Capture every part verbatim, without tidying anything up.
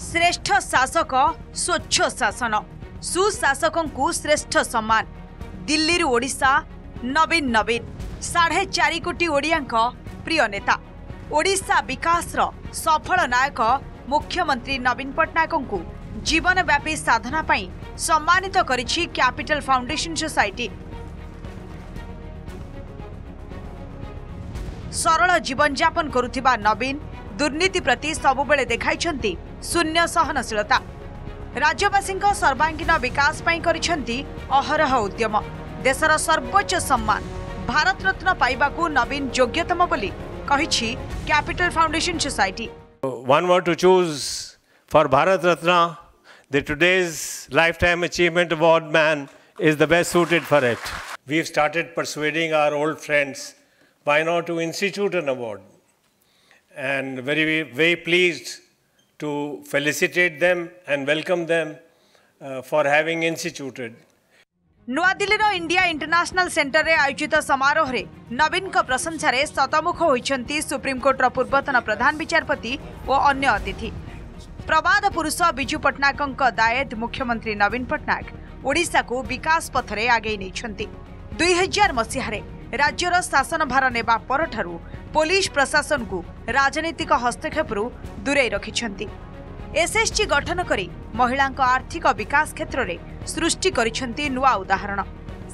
श्रेष्ठ शासक स्वच्छ शासन सुशासकों श्रेष्ठ सम्मान दिल्ली रु ओडिशा नवीन नवीन साढ़े चार कोटी ओडिया प्रिय नेता ओडिशा विकास सफल नायक मुख्यमंत्री नवीन पटनायक को जीवन व्यापी साधना सम्मानित करिछि कैपिटल फाउंडेशन सोसाइटी। सरल जीवन यापन करुथिबा नवीन दुर्नीति प्रति सबुबेले देखाइछन्ति शून्य सहनशीलता। राज्यवासींको सर्वांगीन विकास पाई करिछन्ति अहरह उद्यम। देशर सर्वोच्च सम्मान भारत रत्न पाइबाकू नवीन योग्यतम बोली कहिछि capital foundation society. One were to choose for Bharat Ratna, the today's lifetime achievement award man is the best suited for it. We've started persuading our old friends why not to institute an award, and very very pleased to felicitate them and welcome them uh, for having instituted. नवा दिल्ली रो India international centre रे आयोजित समारोह रे नवीन को प्रशंसा रे शतमुख होइछन्ती supreme court रो पूर्वतन प्रधान विचारपति ओ अन्य अतिथि। प्रवाद पुरुष बिजू पटनायक दायद मुख्यमंत्री नवीन पटनायक ओडिशा को विकास पथरे आगे नेइछन्ती। दो हज़ार मसीह रे राज्य रो शासन भार नेबा परठारु पुलिस प्रशासन को राजनीतिक हस्तक्षेप रु दूरे रखिछन्ती। एसएसजी गठन करी महिलांको आर्थिक विकास क्षेत्र रे सृष्टि करिछन्ती नुवा उदाहरण।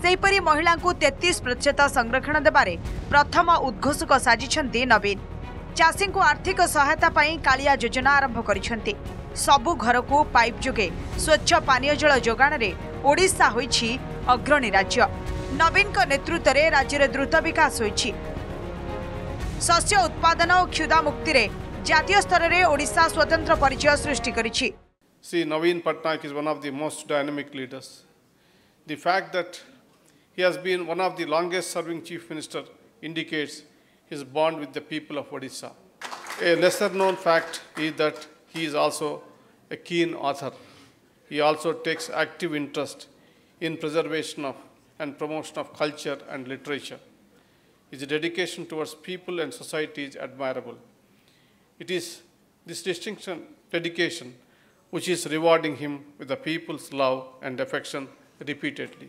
सेहिपरि महिलांको तैंतीस प्रतिशत संरक्षण देबारे प्रथम उद्घोषक साजिछन्ती नवीन। चाषींको आर्थिक सहायता पाई कालिया योजना आरंभ करिछन्ती। सबु घरको पाइप जोगे स्वच्छ पानीय जल जोगाण रे ओडिशा होईछि अग्रणी राज्य। नवीनको नेतृत्व रे राज्य रे द्रुत विकास होईछि। शस्य उत्पादन और क्षुदा मुक्ति रे जातीय स्तर रे ओडिशा स्वतंत्र परिचय सृष्टि करिछि। See, Naveen Patnaik is one of the most dynamic leaders. The fact that he has been one of the longest-serving chief minister indicates his bond with the people of Odisha. A lesser-known fact is that he is also a keen author. He also takes active interest in preservation of and promotion of culture and literature. His dedication towards people and society is admirable. It is this distinction, dedication, which is rewarding him with the people's love and affection repeatedly.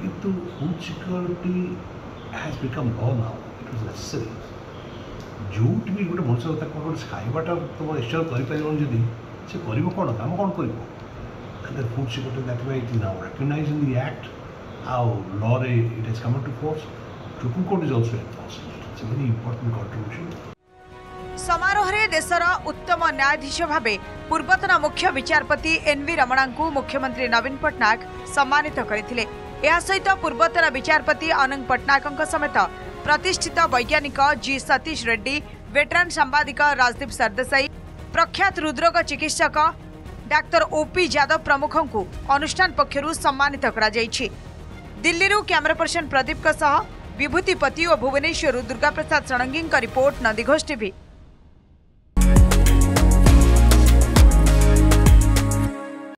Food security has become law now. It was necessary. And the food security, that way, it is now recognized in the Act, how law it has come into force. Supreme Court is also enforced. It's a very important contribution. समारोहरे देशर उत्तम न्यायाधीश भावे पूर्वतन मुख्य विचारपति N V Ramana को मुख्यमंत्री नवीन पटनायक सम्मानित करथिले। या सहित पूर्वतन विचारपति अनंग पटनायकଙ୍କ समेत प्रतिष्ठित वैज्ञानिक जी सतीश रेड्डी, वेटरन संवाददाता राजदीप सरदेसाई, प्रख्यात हृदरोग चिकित्सक डाक्टर ओपी यादव प्रमुखों को अनुष्ठान पक्षरु सम्मानित करा जायछि। दिल्ली रु कैमरा पर्सन प्रदीप का सह विभूतिपति और भुवनेश्वर दुर्गा प्रसाद रणंगी का रिपोर्ट नंदीघोष टीवी।